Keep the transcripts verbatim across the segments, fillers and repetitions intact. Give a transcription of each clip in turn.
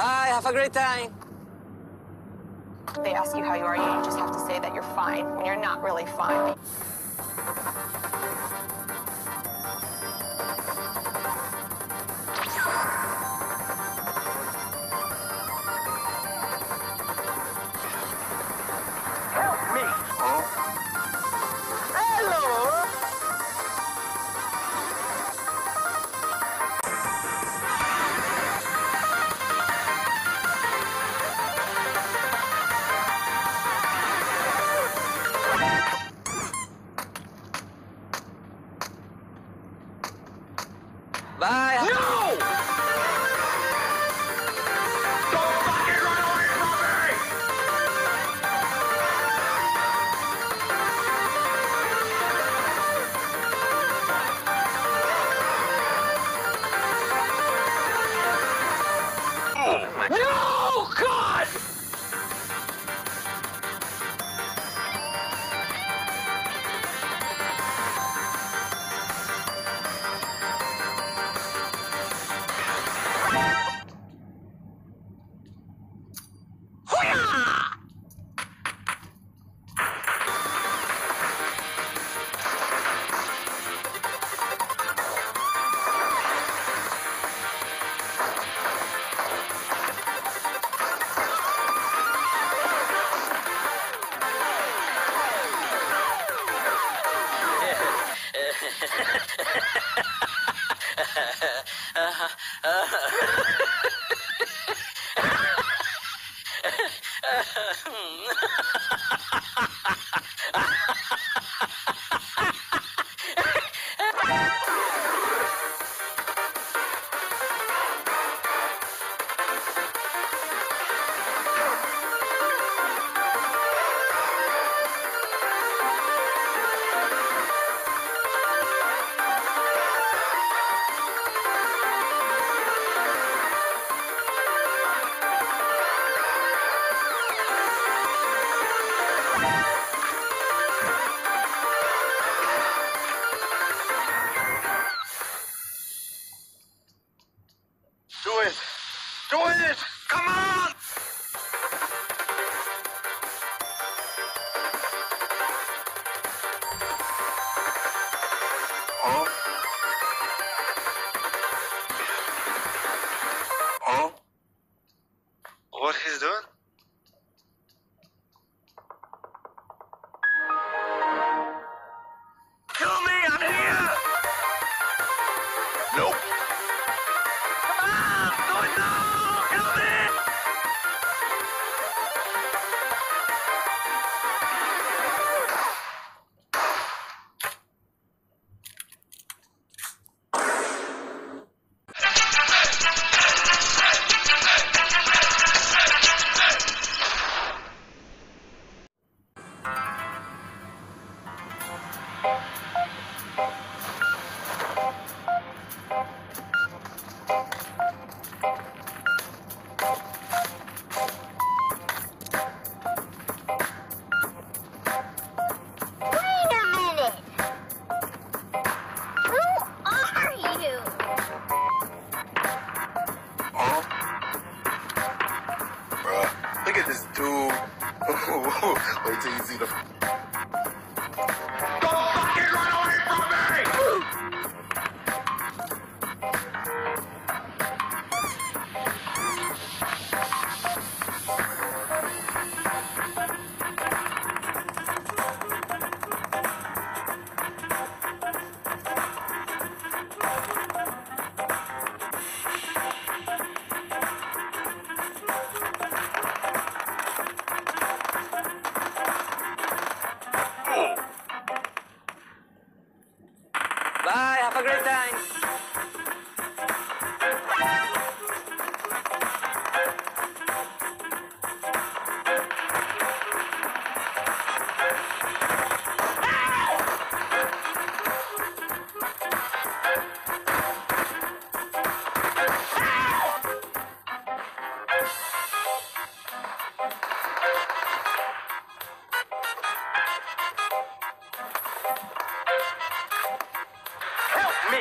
Bye, have a great time. They ask you how you are, you just have to say that you're fine when you're not really fine. Bye. No! Don't fucking run away from me! No! God! uh-huh. Do it! Do it! Come on! Oh? Oh? What he's doing? Kill me! I'm here! Nope. This dude. Oh, it's easy to. Don't fucking run away from me. Bye, have a great time. Me.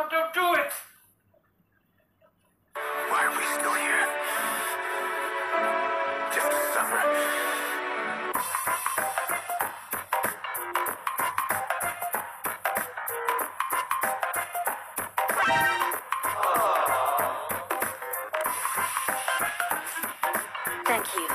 Don't, don't do it! Why are we still here? Just a summer. Oh. Thank you.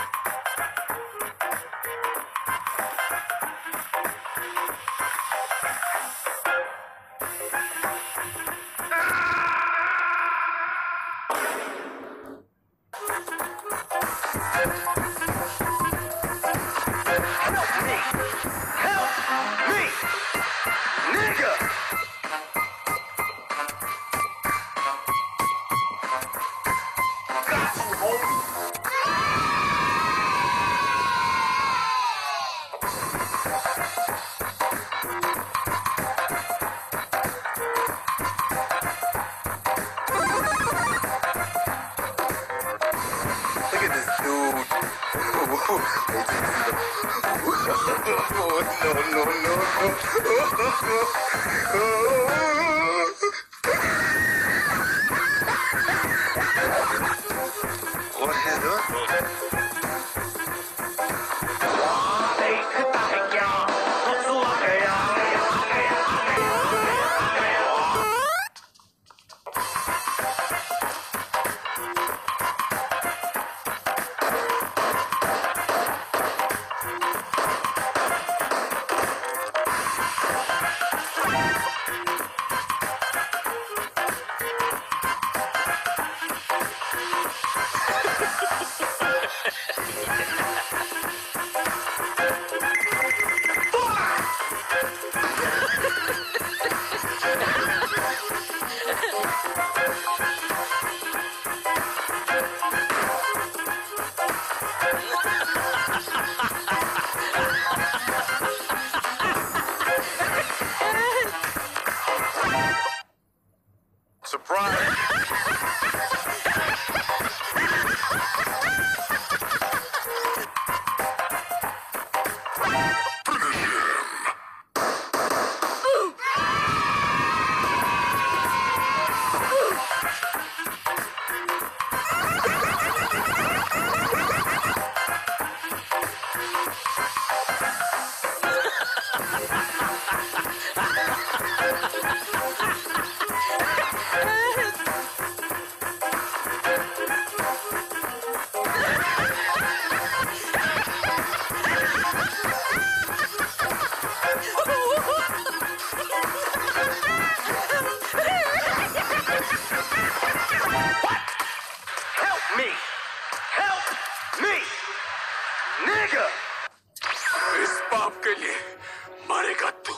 Nigga! Испапкали! Марикату!